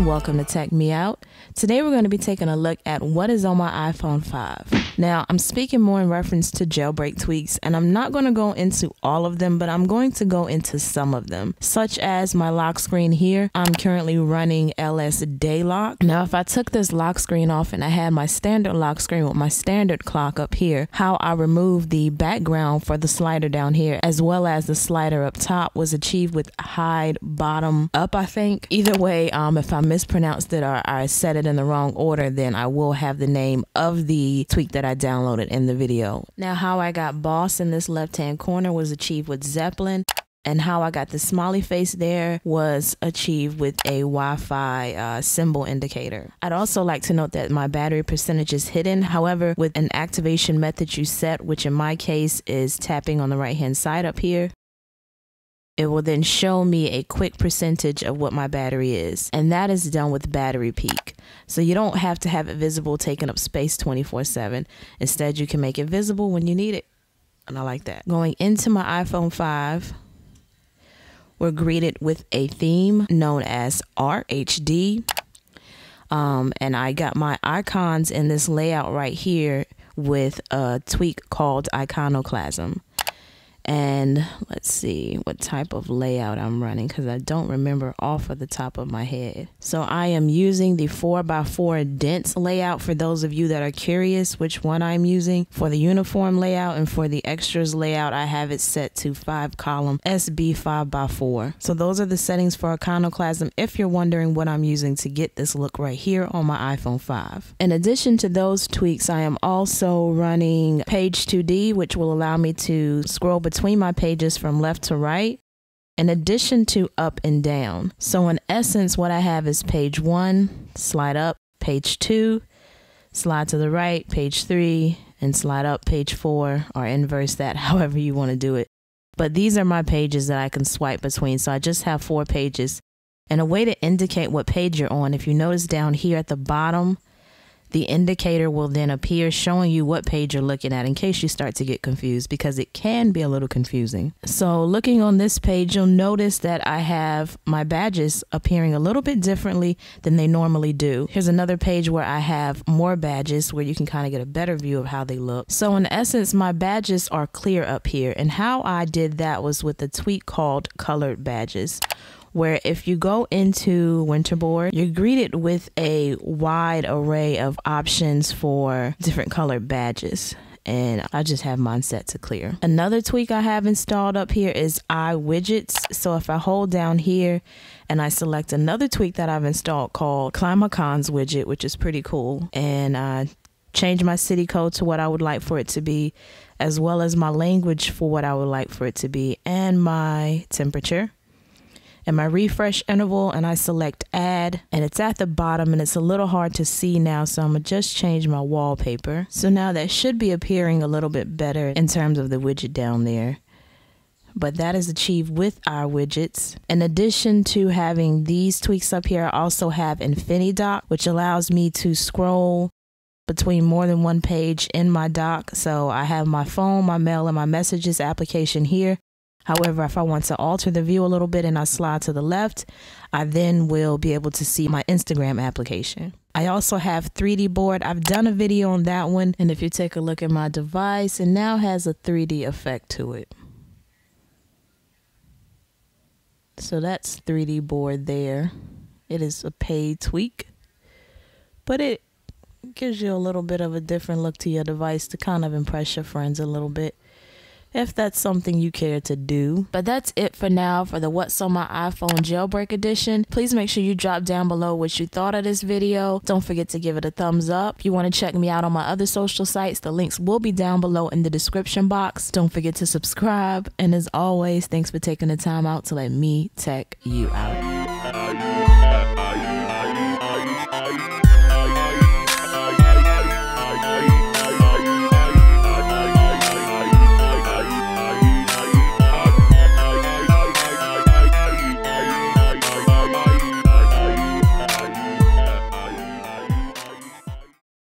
and welcome to Tech Me Out. Today we're going to be taking a look at what is on my iPhone 5. Now I'm speaking more in reference to jailbreak tweaks, and I'm not going to go into all of them, but I'm going to go into some of them, such as my lock screen here. I'm currently running LS Daylock. Now if I took this lock screen off and I had my standard lock screen with my standard clock up here, how I removed the background for the slider down here as well as the slider up top was achieved with hide bottom up, I think. Either way, if I mispronounced it or I said it in the wrong order, then I will have the name of the tweak that I downloaded in the video. Now how I got boss in this left hand corner was achieved with Zeppelin, and how I got the smiley face there was achieved with a Wi-Fi symbol indicator. I'd also like to note that my battery percentage is hidden. However, with an activation method you set, which in my case is tapping on the right hand side up here, it will then show me a quick percentage of what my battery is, and that is done with battery peak. So you don't have to have it visible taking up space 24/7. Instead, you can make it visible when you need it, and I like that. Going into my iPhone 5, we're greeted with a theme known as RHD, and I got my icons in this layout right here with a tweak called iconoclasm. And let's see what type of layout I'm running, because I don't remember off of the top of my head. So I am using the 4x4 dense layout for those of you that are curious which one I'm using. For the uniform layout and for the extras layout, I have it set to 5 column SB 5x4. So those are the settings for iconoclasm if you're wondering what I'm using to get this look right here on my iPhone 5. In addition to those tweaks, I am also running page 2D, which will allow me to scroll between my pages from left to right, in addition to up and down. So in essence, what I have is page 1, slide up, page 2, slide to the right, page 3, and slide up, page 4, or inverse that, however you want to do it. But these are my pages that I can swipe between. So I just have 4 pages. And a way to indicate what page you're on, if you notice down here at the bottom, the indicator will then appear showing you what page you're looking at in case you start to get confused, because it can be a little confusing. So looking on this page, you'll notice that I have my badges appearing a little bit differently than they normally do. Here's another page where I have more badges where you can kind of get a better view of how they look. So in essence, my badges are clear up here, and how I did that was with a tweak called colored badges, where if you go into Winterboard, you're greeted with a wide array of options for different colored badges. And I just have mine set to clear. Another tweak I have installed up here is iWidgets. So if I hold down here and I select another tweak that I've installed called Climacons Widget, which is pretty cool, and I change my city code to what I would like for it to be, as well as my language for what I would like for it to be, and my temperature, and my refresh interval, and I select add, and it's at the bottom, and it's a little hard to see now, so I'm gonna just change my wallpaper. So now that should be appearing a little bit better in terms of the widget down there, but that is achieved with our widgets. In addition to having these tweaks up here, I also have infinidock, which allows me to scroll between more than one page in my dock. So I have my phone, my mail, and my messages application here. However, if I want to alter the view a little bit and I slide to the left, I then will be able to see my Instagram application. I also have 3D board. I've done a video on that one, and if you take a look at my device, it now has a 3D effect to it. So that's 3D board there. It is a paid tweak, but it gives you a little bit of a different look to your device to kind of impress your friends a little bit, if that's something you care to do. But that's it for now for the What's on My iPhone Jailbreak Edition. Please make sure you drop down below what you thought of this video. Don't forget to give it a thumbs up. If you want to check me out on my other social sites, the links will be down below in the description box. Don't forget to subscribe. And as always, thanks for taking the time out to let me tech you out.